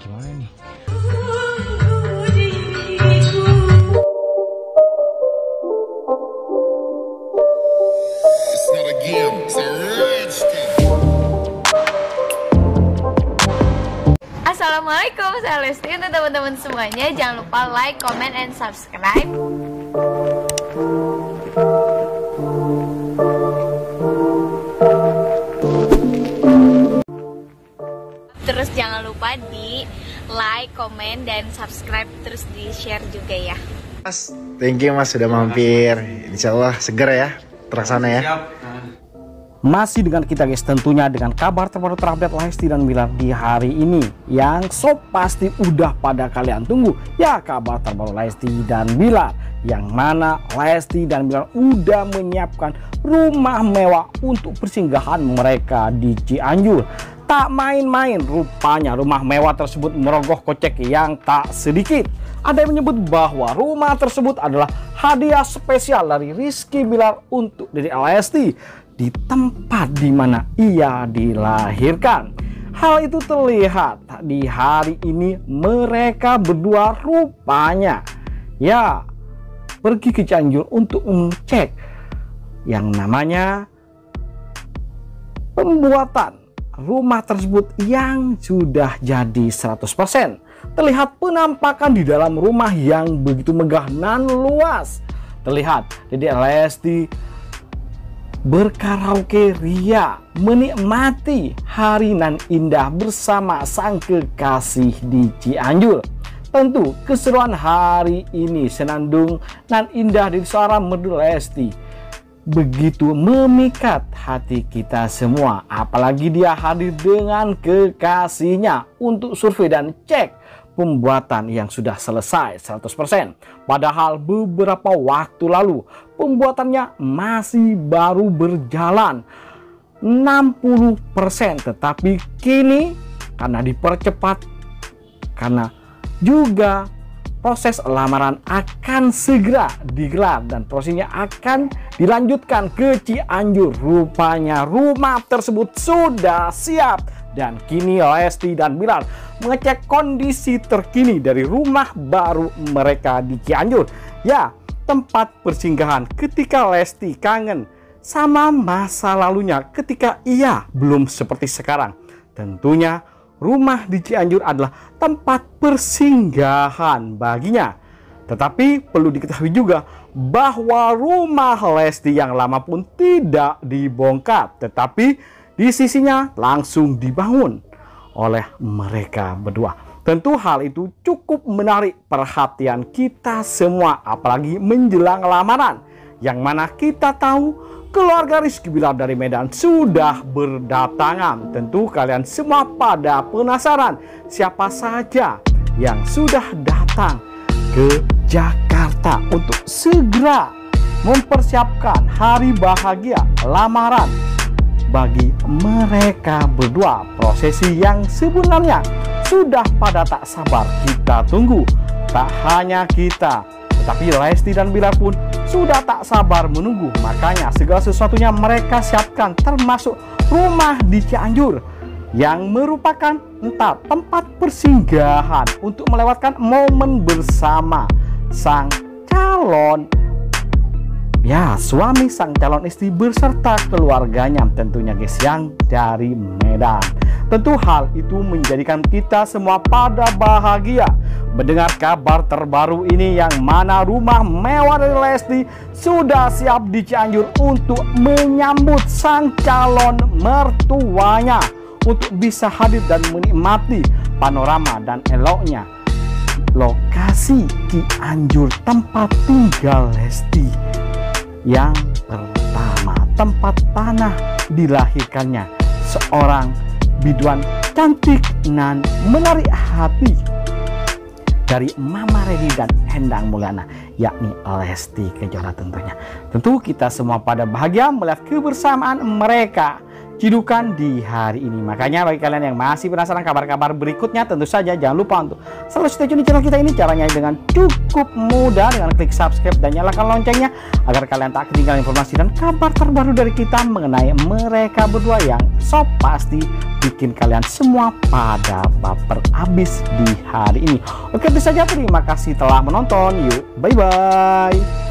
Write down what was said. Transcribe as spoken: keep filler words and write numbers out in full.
gimana nih? Assalamualaikum, saya Lesti. Untuk teman-teman semuanya, jangan lupa like, comment, and subscribe. Terus jangan lupa di like, comment, dan subscribe. Terus di share juga ya. Mas, thank you mas sudah mampir. Insya Allah seger ya, terlaksana ya. Masih dengan kita guys, tentunya dengan kabar terbaru terupdate Lesti dan Billar di hari ini, yang sob pasti udah pada kalian tunggu ya, kabar terbaru Lesti dan Billar, yang mana Lesti dan Billar udah menyiapkan rumah mewah untuk persinggahan mereka di Cianjur. Tak main-main rupanya rumah mewah tersebut merogoh kocek yang tak sedikit. Ada yang menyebut bahwa rumah tersebut adalah hadiah spesial dari Rizky Billar untuk diri Lesti di tempat di mana ia dilahirkan. Hal itu terlihat di hari ini, mereka berdua rupanya ya pergi ke Cianjur untuk mengecek yang namanya pembuatan rumah tersebut yang sudah jadi seratus persen. Terlihat penampakan di dalam rumah yang begitu megah dan luas. Terlihat jadi Lesti berkaraoke ria menikmati hari nan indah bersama sang kekasih di Cianjur. Tentu keseruan hari ini senandung nan indah dari suara merdu Lesti begitu memikat hati kita semua, apalagi dia hadir dengan kekasihnya untuk survei dan cek pembuatan yang sudah selesai seratus persen. Padahal beberapa waktu lalu pembuatannya masih baru berjalan enam puluh persen, tetapi kini karena dipercepat karena juga proses lamaran akan segera digelar dan prosesnya akan dilanjutkan ke Cianjur. Rupanya rumah tersebut sudah siap. Dan kini Lesti dan Billar mengecek kondisi terkini dari rumah baru mereka di Cianjur. Ya, tempat persinggahan ketika Lesti kangen sama masa lalunya ketika ia belum seperti sekarang. Tentunya rumah di Cianjur adalah tempat persinggahan baginya. Tetapi perlu diketahui juga bahwa rumah Lesti yang lama pun tidak dibongkar, tetapi di sisinya langsung dibangun oleh mereka berdua. Tentu hal itu cukup menarik perhatian kita semua, apalagi menjelang lamaran, yang mana kita tahu keluarga Rizky Billar dari Medan sudah berdatangan. Tentu kalian semua pada penasaran siapa saja yang sudah datang ke Jakarta untuk segera mempersiapkan hari bahagia lamaran bagi mereka berdua. Prosesi yang sebenarnya sudah pada tak sabar kita tunggu. Tak hanya kita, tetapi Lesti dan Billar pun sudah tak sabar menunggu. Makanya segala sesuatunya mereka siapkan, termasuk rumah di Cianjur yang merupakan entah tempat persinggahan untuk melewatkan momen bersama sang calon ya suami, sang calon istri berserta keluarganya tentunya guys yang dari Medan. Tentu hal itu menjadikan kita semua pada bahagia mendengar kabar terbaru ini, yang mana rumah mewah dari Lesti sudah siap di Cianjur untuk menyambut sang calon mertuanya untuk bisa hadir dan menikmati panorama dan eloknya lokasi Cianjur, tempat tinggal Lesti yang pertama, tempat tanah dilahirkannya, seorang biduan cantik nan menarik hati dari Mama Redi dan Hendang Mulana, yakni Lesti Kejora tentunya. Tentu kita semua pada bahagia melihat kebersamaan mereka cidukan di hari ini. Makanya bagi kalian yang masih penasaran kabar-kabar berikutnya, tentu saja jangan lupa untuk selalu stay tune di channel kita ini. Caranya dengan cukup mudah dengan klik subscribe dan nyalakan loncengnya, agar kalian tak ketinggalan informasi dan kabar terbaru dari kita mengenai mereka berdua yang so pasti bikin kalian semua pada baper. habis di hari ini. Oke, itu saja, terima kasih telah menonton. Yuk, bye-bye.